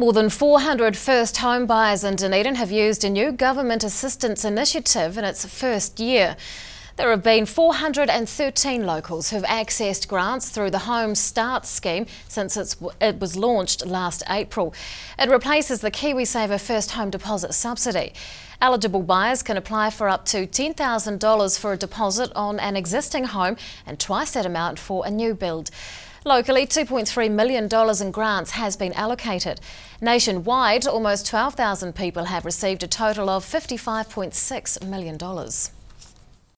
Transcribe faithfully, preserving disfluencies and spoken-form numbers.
More than four hundred first home buyers in Dunedin have used a new government assistance initiative in its first year. There have been four hundred thirteen locals who've accessed grants through the Home Start scheme since it's, it was launched last April. It replaces the KiwiSaver First Home Deposit subsidy. Eligible buyers can apply for up to ten thousand dollars for a deposit on an existing home and twice that amount for a new build. Locally, two point three million dollars in grants has been allocated. Nationwide, almost twelve thousand people have received a total of fifty-five point six million dollars.